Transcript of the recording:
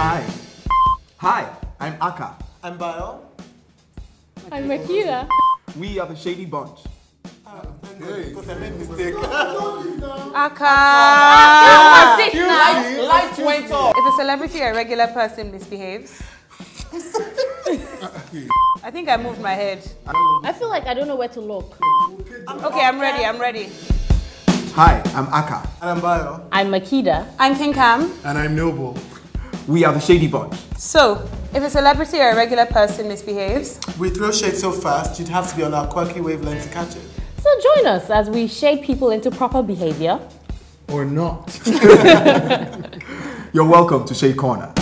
Hi, I'm Akah. I'm Bayo. I'm Makida. We are the Shady Bunch. Because I made a mistake. Akah! Lights went off. If a celebrity or a regular person misbehaves. I think I moved my head. I feel like I don't know where to look. Okay, I'm ready. Hi, I'm Akah. And I'm Bayo. I'm Makida. I'm King Cam. And I'm Noble. We are the Shady Bunch. So, if a celebrity or a regular person misbehaves... We throw shade so fast, you'd have to be on our quirky wavelength to catch it. So join us as we shade people into proper behavior. Or not. You're welcome to Shade Corner.